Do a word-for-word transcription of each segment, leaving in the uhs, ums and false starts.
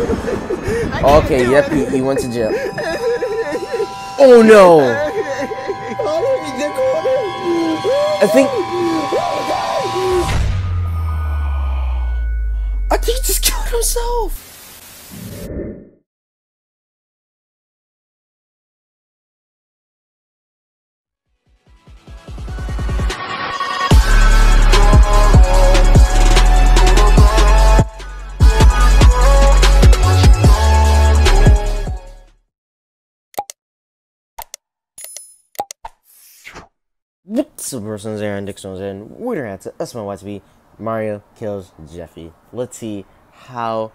Okay, yep, he, he went to jail. Oh no! I think. I think he just killed himself! What's up, person's Aaron Dickson and we're at that's my Y T V. Mario kills Jeffy. Let's see how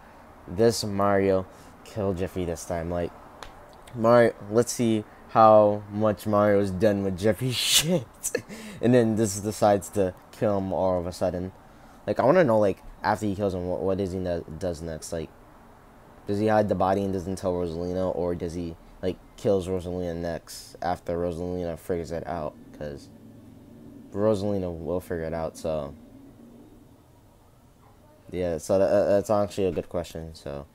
this Mario killed Jeffy this time. Like Mario, let's see how much Mario's done with Jeffy's shit, and then this decides to kill him all of a sudden. Like I want to know, like after he kills him, what what is he does next? Like does he hide the body and doesn't tell Rosalina, or does he like kills Rosalina next after Rosalina figures it out? Because Rosalina will figure it out, so yeah, so that, uh, that's actually a good question. So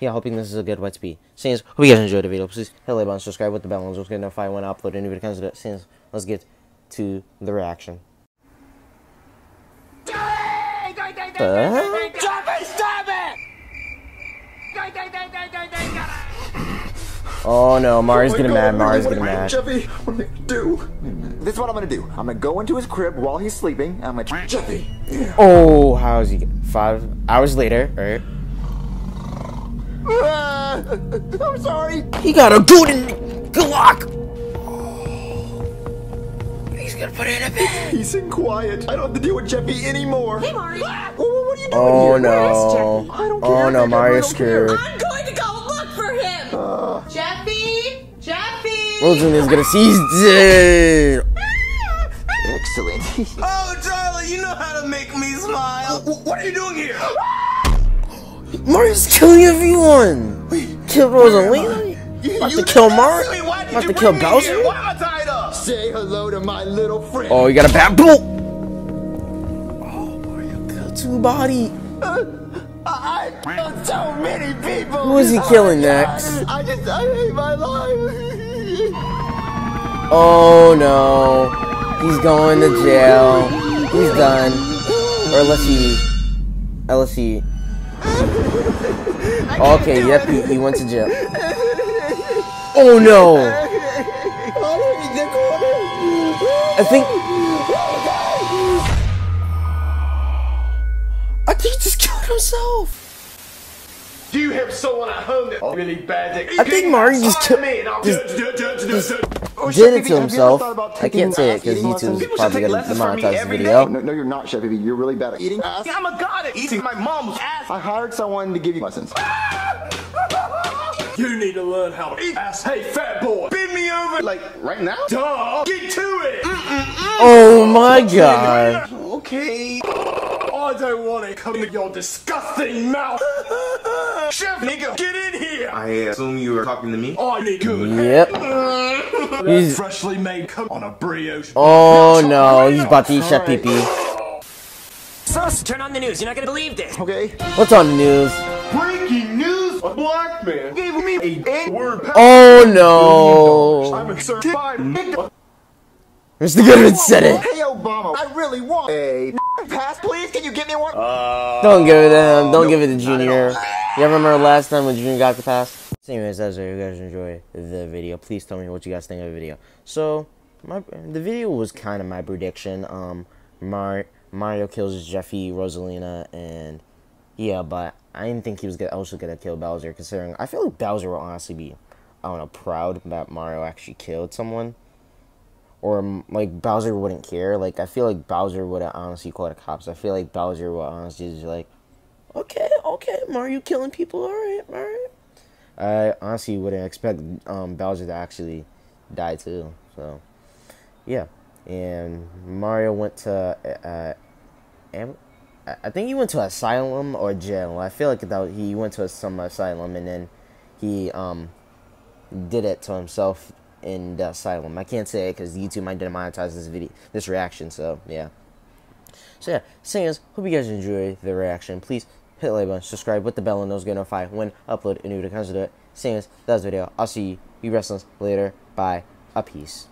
yeah, hoping this is a good way to be. Since hope you guys enjoyed the video, please hit the like button, subscribe with the bell, and just get notified when I upload any video comes. Since let's get to the reaction. Uh? Stop it! Stop it! Oh no, Mario's oh getting God, mad, Mario's getting mad. Jeffy, what am I gonna do? This is what I'm gonna do. I'm gonna go into his crib while he's sleeping, and I'm gonna Jeffy! Yeah. Oh, how's he five hours later, alright? Uh, I'm sorry! He got a golden Glock! Oh. He's gonna put it in a bed! Peace and quiet. I don't have to deal with Jeffy anymore! Hey, Mario! Ah, well, what are you doing oh, here? No. I don't care. Oh no, Mario's scared. I'm going to go look for him! Uh. Jeffy! Jeffy! Rosalina's gonna see he's dead! Excellent. Oh, darling, you know how to make me smile. W what are you doing here? Mario's killing everyone. Wait, kill Rosalina. You about to kill Mario? About to kill Bowser? Why am I tied up? Say hello to my little friend. Oh, you got a bad bolt. Oh, Mario killed two body. Uh, I killed so many people. Who is he killing next? I just I hate my life. Oh no. He's going to jail. He's done. Or let's see. Uh, let's see. Okay, yep, he, he went to jail. Oh no! I think. I think he just killed himself. Do you have someone at home that's really bad? I think Mario just killed me. Oh, did it to himself. I can't say it because YouTube's probably going to demonetize the video. No, no, you're not, Chef B B. You're really bad at eating ass. I'm a god at eating my mom's ass. I hired someone to give you lessons. You need to learn how to eat ass. Hey, fat boy, bend me over. Like, right now? Duh. Get to it. Mm -mm -mm. Oh, my God. Okay. I don't want to come to your disgusting mouth. Chef Nigga, get in here. I assume you were talking to me. Oh, I need good. Yep. He's freshly made cup on a brioche. Oh no, he's about to eat Chef P P. Sus, turn on the news. You're not gonna believe this. Okay. What's on the news? Breaking news! A black man gave me a N-word. Oh no! I'm a certified nigga. Mister Goodman said it. Hey Obama, I really want a pass, please. Can you get me one? Uh, Don't give it to him. Don't no, give it to Junior. You ever remember last time when Junior got the pass? Anyways, that's it. If you guys enjoy the video, please tell me what you guys think of the video. So, my the video was kind of my prediction. Um, Mar Mario kills Jeffy, Rosalina, and yeah, but I didn't think he was gonna, also gonna kill Bowser. Considering I feel like Bowser will honestly be, I don't know, proud that Mario actually killed someone, or like Bowser wouldn't care. Like I feel like Bowser would honestly call the cops. I feel like Bowser would honestly just like, okay, okay, Mario killing people, all right, all right. I honestly wouldn't expect um, Bowser to actually die too. So, yeah. And Mario went to, uh, uh, I think he went to asylum or jail. I feel like that he went to some asylum and then he um, did it to himself in the asylum. I can't say it because YouTube might demonetize this video, this reaction. So yeah. So yeah. Saying is, hope you guys enjoy the reaction. Please hit the like button, subscribe with the bell, and those get notified when upload a new video comes to it. Same as that video. I'll see you wrestlers later. Bye. A peace.